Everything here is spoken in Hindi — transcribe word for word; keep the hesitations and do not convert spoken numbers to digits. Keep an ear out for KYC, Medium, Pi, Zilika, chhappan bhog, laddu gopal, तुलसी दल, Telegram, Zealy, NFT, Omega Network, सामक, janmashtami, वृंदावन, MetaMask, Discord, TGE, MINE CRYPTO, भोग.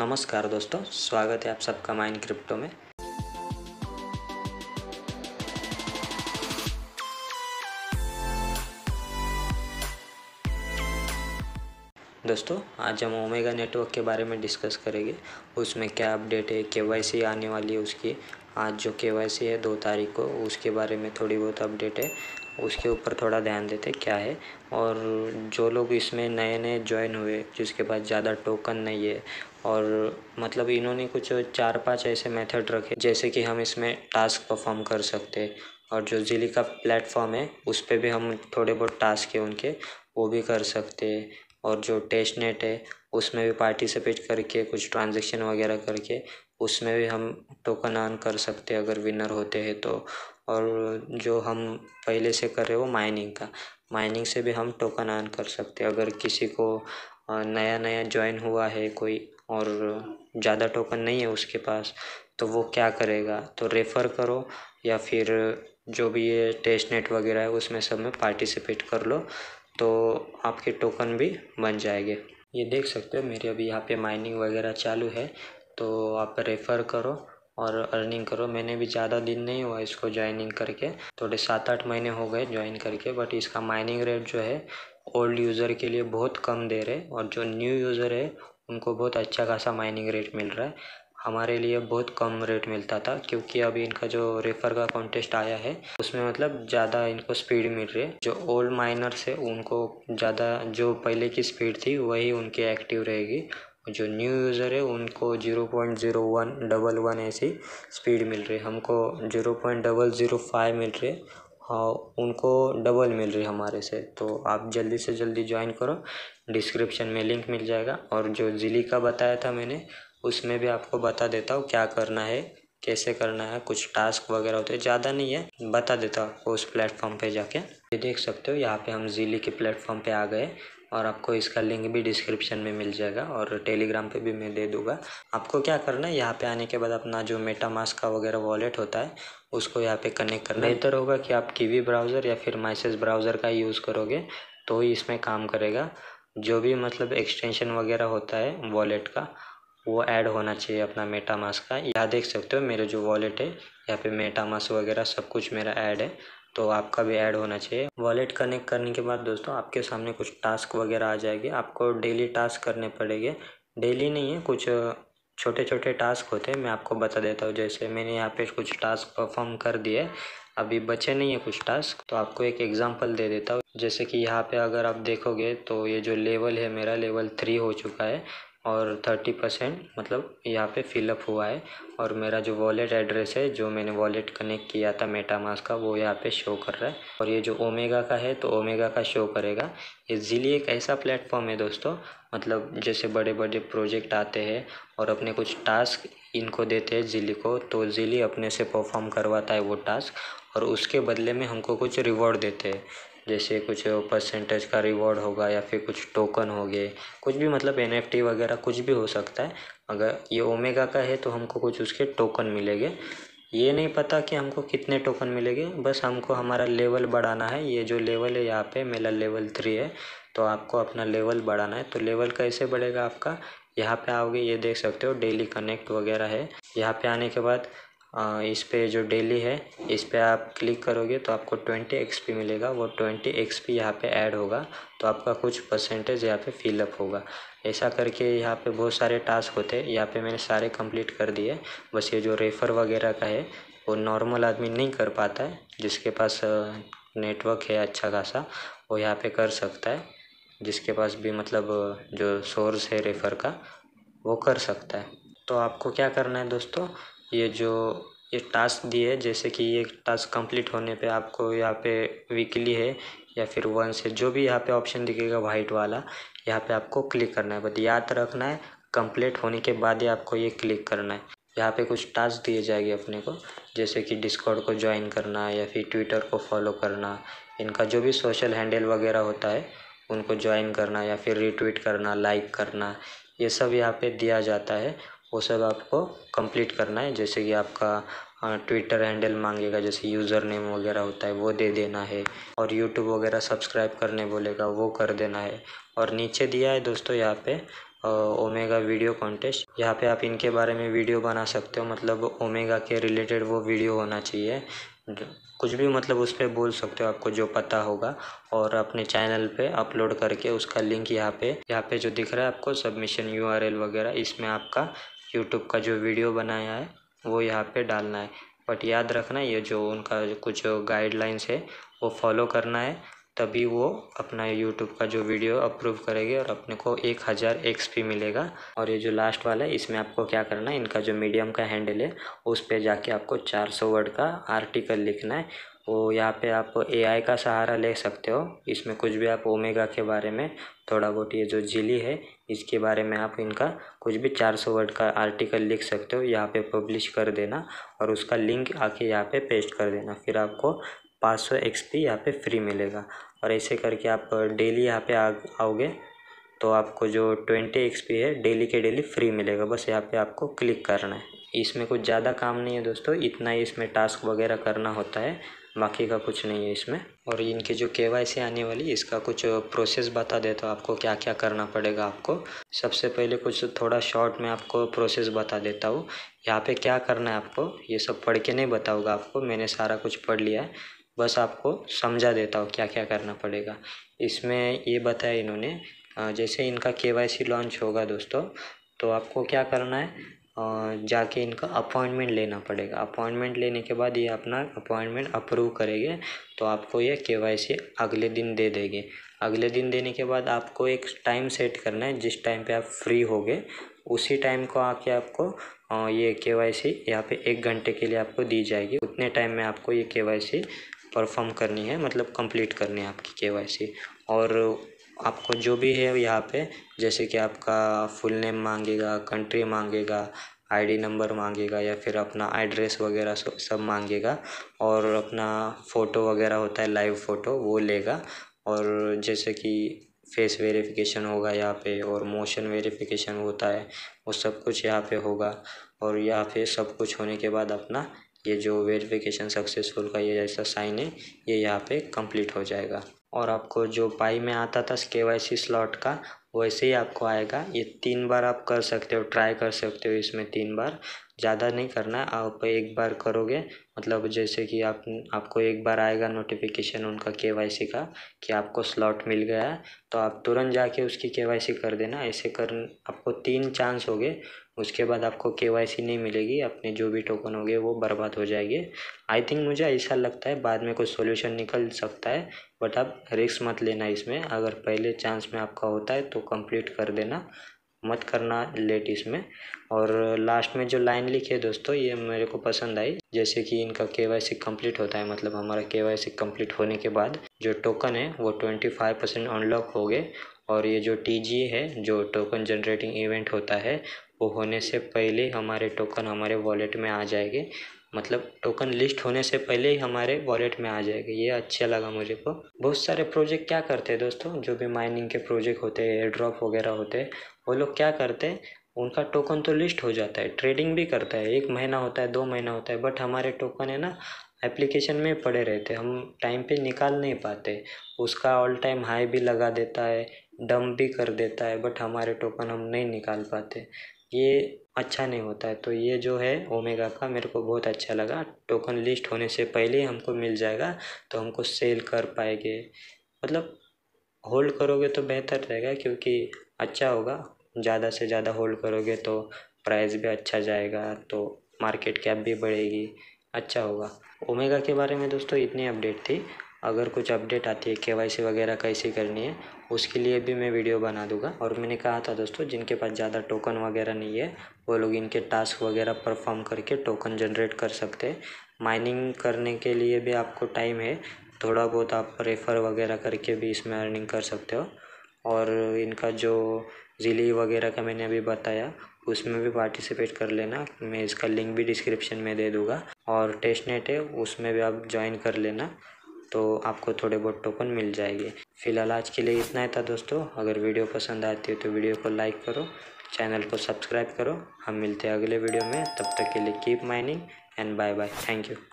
नमस्कार दोस्तों, स्वागत है आप सबका माइन क्रिप्टो में। दोस्तों आज हम ओमेगा नेटवर्क के बारे में डिस्कस करेंगे, उसमें क्या अपडेट है, केवाईसी आने वाली है उसकी। आज जो केवाईसी है दो तारीख को, उसके बारे में थोड़ी बहुत अपडेट है, उसके ऊपर थोड़ा ध्यान देते क्या है। और जो लोग इसमें नए नए ज्वाइन हुए, जिसके पास ज़्यादा टोकन नहीं है, और मतलब इन्होंने कुछ चार पांच ऐसे मेथड रखे जैसे कि हम इसमें टास्क परफॉर्म कर सकते हैं। और जो ज़िलिका प्लेटफॉर्म है उस पर भी हम थोड़े बहुत टास्क है उनके, वो भी कर सकते हैं। और जो टेस्ट नेट है उसमें भी पार्टिसिपेट करके कुछ ट्रांजेक्शन वगैरह करके उसमें भी हम टोकन अर्न कर सकते हैं अगर विनर होते हैं तो। और जो हम पहले से कर रहे हो माइनिंग का, माइनिंग से भी हम टोकन अर्न कर सकते हैं। अगर किसी को नया नया ज्वाइन हुआ है कोई और ज़्यादा टोकन नहीं है उसके पास, तो वो क्या करेगा, तो रेफ़र करो या फिर जो भी ये टेस्ट नेट वगैरह है उसमें सब में पार्टिसिपेट कर लो, तो आपके टोकन भी बन जाएंगे। ये देख सकते हो मेरी अभी यहाँ पे माइनिंग वगैरह चालू है, तो आप रेफ़र करो और अर्निंग करो। मैंने भी ज़्यादा दिन नहीं हुआ इसको ज्वाइनिंग करके, थोड़े सात आठ महीने हो गए ज्वाइन करके, बट इसका माइनिंग रेट जो है ओल्ड यूज़र के लिए बहुत कम दे रहे, और जो न्यू यूज़र है उनको बहुत अच्छा खासा माइनिंग रेट मिल रहा है। हमारे लिए बहुत कम रेट मिलता था, क्योंकि अभी इनका जो रेफ़र का कॉन्टेस्ट आया है उसमें मतलब ज़्यादा इनको स्पीड मिल रही है। जो ओल्ड माइनर्स है उनको ज़्यादा, जो पहले की स्पीड थी वही उनकी एक्टिव रहेगी, जो न्यू यूज़र है उनको zero point zero one double one ऐसी स्पीड मिल रही है, हमको zero point double zero five मिल रही है, हाँ उनको डबल मिल रही है हमारे से। तो आप जल्दी से जल्दी ज्वाइन करो, डिस्क्रिप्शन में लिंक मिल जाएगा। और जो ज़िलिका बताया था मैंने उसमें भी आपको बता देता हूँ क्या करना है, कैसे करना है, कुछ टास्क वगैरह होते हैं, ज़्यादा नहीं है, बता देता हूँ आपको उस प्लेटफॉर्म पे जाके। ये देख सकते हो यहाँ पे हम ज़िली के प्लेटफॉर्म पे आ गए, और आपको इसका लिंक भी डिस्क्रिप्शन में मिल जाएगा, और टेलीग्राम पे भी मैं दे दूँगा। आपको क्या करना है, यहाँ पे आने के बाद अपना जो मेटामास्क का वगैरह वॉलेट होता है उसको यहाँ पे कनेक्ट करना है। बेहतर होगा कि आप कीवी ब्राउज़र या फिर माइसेस ब्राउज़र का यूज़ करोगे तो ही इसमें काम करेगा। जो भी मतलब एक्सटेंशन वगैरह होता है वॉलेट का वो ऐड होना चाहिए अपना मेटामास्क का। यहाँ देख सकते हो मेरे जो वॉलेट है यहाँ पे मेटामास्क वगैरह सब कुछ मेरा ऐड है, तो आपका भी ऐड होना चाहिए। वॉलेट कनेक्ट करने के बाद दोस्तों आपके सामने कुछ टास्क वगैरह आ जाएगी, आपको डेली टास्क करने पड़ेंगे। डेली नहीं है, कुछ छोटे छोटे टास्क होते हैं, मैं आपको बता देता हूँ। जैसे मैंने यहाँ पे कुछ टास्क परफॉर्म कर दिए, अभी बचे नहीं है कुछ टास्क, तो आपको एक एग्जांपल दे देता हूँ। जैसे कि यहाँ पे अगर आप देखोगे तो ये जो लेवल है मेरा लेवल थ्री हो चुका है, और थर्टी परसेंट मतलब यहाँ पे फिलअप हुआ है। और मेरा जो वॉलेट एड्रेस है, जो मैंने वॉलेट कनेक्ट किया था मेटामास्क का, वो यहाँ पे शो कर रहा है। और ये जो ओमेगा का है तो ओमेगा का शो करेगा। ये ज़िली एक ऐसा प्लेटफॉर्म है दोस्तों, मतलब जैसे बड़े बड़े प्रोजेक्ट आते हैं और अपने कुछ टास्क इनको देते हैं ज़िली को, तो ज़िली अपने से परफॉर्म करवाता है वो टास्क, और उसके बदले में हमको कुछ रिवॉर्ड देते हैं। जैसे कुछ परसेंटेज का रिवॉर्ड होगा या फिर कुछ टोकन हो गए, कुछ भी मतलब एनएफटी वगैरह कुछ भी हो सकता है। अगर ये ओमेगा का है तो हमको कुछ उसके टोकन मिलेंगे, ये नहीं पता कि हमको कितने टोकन मिलेंगे, बस हमको हमारा लेवल बढ़ाना है। ये जो लेवल है यहाँ पे मेरा लेवल थ्री है, तो आपको अपना लेवल बढ़ाना है। तो लेवल कैसे बढ़ेगा आपका, यहाँ पे आओगे, ये देख सकते हो डेली कनेक्ट वगैरह है। यहाँ पे आने के बाद आ, इस पे जो डेली है इस पे आप क्लिक करोगे तो आपको ट्वेंटी एक्सपी मिलेगा, वो ट्वेंटी एक्सपी यहाँ पे ऐड होगा, तो आपका कुछ परसेंटेज यहाँ पे फिलअप होगा। ऐसा करके यहाँ पे बहुत सारे टास्क होते हैं, यहाँ पे मैंने सारे कंप्लीट कर दिए। बस ये जो रेफ़र वगैरह का है वो नॉर्मल आदमी नहीं कर पाता है, जिसके पास नेटवर्क है अच्छा खासा वो यहाँ पर कर सकता है, जिसके पास भी मतलब जो सोर्स है रेफ़र का वो कर सकता है। तो आपको क्या करना है दोस्तों, ये जो ये टास्क दिए, जैसे कि ये टास्क कंप्लीट होने पे आपको यहाँ पे वीकली है या फिर वन से, जो भी यहाँ पे ऑप्शन दिखेगा वाइट वाला, यहाँ पे आपको क्लिक करना है। बट याद रखना है कंप्लीट होने के बाद ही आपको ये क्लिक करना है। यहाँ पे कुछ टास्क दिए जाएंगे अपने को, जैसे कि डिस्कॉर्ड को ज्वाइन करना या फिर ट्विटर को फॉलो करना, इनका जो भी सोशल हैंडल वगैरह होता है उनको ज्वाइन करना या फिर रीट्वीट करना, लाइक करना, ये सब यहाँ पे दिया जाता है, वो सब आपको कंप्लीट करना है। जैसे कि आपका ट्विटर हैंडल मांगेगा, जैसे यूज़र नेम वगैरह होता है वो दे देना है, और यूट्यूब वगैरह सब्सक्राइब करने बोलेगा वो कर देना है। और नीचे दिया है दोस्तों यहाँ पे ओमेगा वीडियो कॉन्टेस्ट, यहाँ पे आप इनके बारे में वीडियो बना सकते हो। मतलब ओमेगा के रिलेटेड वो वीडियो होना चाहिए, कुछ भी मतलब उस पर बोल सकते हो आपको जो पता होगा, और अपने चैनल पे अपलोड करके उसका लिंक यहाँ पे यहाँ पे जो दिख रहा है आपको सबमिशन यूआरएल वगैरह, इसमें आपका यूट्यूब का जो वीडियो बनाया है वो यहाँ पे डालना है। बट याद रखना ये जो उनका कुछ गाइडलाइंस है वो फॉलो करना है, तभी वो अपना यूट्यूब का जो वीडियो अप्रूव करेंगे और अपने को एक हज़ार एक्सपी मिलेगा। और ये जो लास्ट वाला है इसमें आपको क्या करना है, इनका जो मीडियम का हैंडल है उस पे जाके आपको चार सौ वर्ड का आर्टिकल लिखना है। वो यहाँ पे आप एआई का सहारा ले सकते हो, इसमें कुछ भी आप ओमेगा के बारे में थोड़ा बहुत, ये जो जिली है इसके बारे में आप इनका कुछ भी चार सौ वर्ड का आर्टिकल लिख सकते हो, यहाँ पे पब्लिश कर देना और उसका लिंक आके यहाँ पे पेस्ट कर देना, फिर आपको पाँच सौ एक्सपी यहाँ पे फ्री मिलेगा। और ऐसे करके आप डेली यहाँ पे आ आओगे तो आपको जो बीस एक्सपी है डेली के डेली फ्री मिलेगा, बस यहाँ पे आपको क्लिक करना है। इसमें कुछ ज़्यादा काम नहीं है दोस्तों, इतना ही इसमें टास्क वगैरह करना होता है, बाकी का कुछ नहीं है इसमें। और इनके जो केवाईसी आने वाली इसका कुछ प्रोसेस बता देता हूँ आपको, क्या क्या करना पड़ेगा आपको। सबसे पहले कुछ थोड़ा शॉर्ट में आपको प्रोसेस बता देता हूँ, यहाँ पे क्या करना है आपको। ये सब पढ़ के नहीं बताऊँगा आपको, मैंने सारा कुछ पढ़ लिया है, बस आपको समझा देता हूँ क्या क्या करना पड़ेगा। इसमें ये बताया इन्होंने, जैसे इनका केवाईसी लॉन्च होगा दोस्तों तो आपको क्या करना है, जाके इनका अपॉइंटमेंट लेना पड़ेगा। अपॉइंटमेंट लेने के बाद ये अपना अपॉइंटमेंट अप्रूव करेंगे तो आपको ये केवाईसी अगले दिन दे देंगे। अगले दिन देने के बाद आपको एक टाइम सेट करना है, जिस टाइम पे आप फ्री होगे उसी टाइम को आके आपको ये केवाईसी यहाँ पे एक घंटे के लिए आपको दी जाएगी। उतने टाइम में आपको ये केवाईसी परफॉर्म करनी है, मतलब कंप्लीट करनी है आपकी केवाईसी। और आपको जो भी है यहाँ पे, जैसे कि आपका फुल नेम मांगेगा, कंट्री मांगेगा, आईडी नंबर मांगेगा, या फिर अपना एड्रेस वगैरह सब मांगेगा, और अपना फ़ोटो वगैरह होता है लाइव फ़ोटो वो लेगा, और जैसे कि फेस वेरिफिकेशन होगा यहाँ पे, और मोशन वेरिफिकेशन होता है वो सब कुछ यहाँ पे होगा। और यहाँ पे सब कुछ होने के बाद अपना ये जो वेरिफिकेशन सक्सेसफुल का ये जैसा साइन है ये यहाँ पे कंप्लीट हो जाएगा। और आपको जो पाई में आता था केवाईसी स्लॉट का वैसे ही आपको आएगा। ये तीन बार आप कर सकते हो, ट्राई कर सकते हो, इसमें तीन बार, ज़्यादा नहीं करना है। आप एक बार करोगे मतलब जैसे कि आप आपको एक बार आएगा नोटिफिकेशन उनका केवाईसी का कि आपको स्लॉट मिल गया है, तो आप तुरंत जाके उसकी केवाईसी कर देना। ऐसे कर आपको तीन चांस हो गए, उसके बाद आपको केवाईसी नहीं मिलेगी, अपने जो भी टोकन हो गए वो बर्बाद हो जाएंगे। आई थिंक मुझे ऐसा लगता है बाद में कोई सोल्यूशन निकल सकता है, बट आप रिस्क मत लेना इसमें। अगर पहले चांस में आपका होता है तो कंप्लीट कर देना, मत करना लेट इसमें। और लास्ट में जो लाइन लिखी है दोस्तों ये मेरे को पसंद आई, जैसे कि इनका केवाईसी कंप्लीट होता है, मतलब हमारा केवाईसी कंप्लीट होने के बाद जो टोकन है वो ट्वेंटी फाइव परसेंट अनलॉक हो गए। और ये जो टीजीई है जो टोकन जनरेटिंग इवेंट होता है वो होने से पहले हमारे टोकन हमारे वॉलेट में आ जाएंगे, मतलब टोकन लिस्ट होने से पहले ही हमारे वॉलेट में आ जाएगा। ये अच्छा लगा मुझे को। बहुत सारे प्रोजेक्ट क्या करते हैं दोस्तों, जो भी माइनिंग के प्रोजेक्ट होते हैं, एयर ड्रॉप वगैरह होते हैं, वो लोग क्या करते हैं, उनका टोकन तो लिस्ट हो जाता है, ट्रेडिंग भी करता है, एक महीना होता है, दो महीना होता है, बट हमारे टोकन है ना एप्लीकेशन में पड़े रहते, हम टाइम पे निकाल नहीं पाते। उसका ऑल टाइम हाई भी लगा देता है, डंप भी कर देता है, बट हमारे टोकन हम नहीं निकाल पाते, ये अच्छा नहीं होता है। तो ये जो है ओमेगा का मेरे को बहुत अच्छा लगा, टोकन लिस्ट होने से पहले हमको मिल जाएगा तो हमको सेल कर पाएंगे, मतलब होल्ड करोगे तो बेहतर रहेगा क्योंकि अच्छा होगा। ज़्यादा से ज़्यादा होल्ड करोगे तो प्राइस भी अच्छा जाएगा, तो मार्केट कैप भी बढ़ेगी, अच्छा होगा। ओमेगा के बारे में दोस्तों इतनी अपडेट थी, अगर कुछ अपडेट आती है केवाईसी वगैरह कैसे करनी है उसके लिए भी मैं वीडियो बना दूंगा। और मैंने कहा था दोस्तों जिनके पास ज़्यादा टोकन वगैरह नहीं है वो लोग इनके टास्क वगैरह परफॉर्म करके टोकन जनरेट कर सकते हैं। माइनिंग करने के लिए भी आपको टाइम है, थोड़ा बहुत आप रेफ़र वगैरह करके भी इसमें अर्निंग कर सकते हो। और इनका जो जिली वगैरह का मैंने अभी बताया उसमें भी पार्टिसिपेट कर लेना, मैं इसका लिंक भी डिस्क्रिप्शन में दे दूँगा। और टेस्ट नेट है उसमें भी आप ज्वाइन कर लेना, तो आपको थोड़े बहुत टोकन मिल जाएंगे। फ़िलहाल आज के लिए इतना ही था दोस्तों, अगर वीडियो पसंद आती है तो वीडियो को लाइक करो, चैनल को सब्सक्राइब करो। हम मिलते हैं अगले वीडियो में, तब तक के लिए keep mining and bye bye, thank you.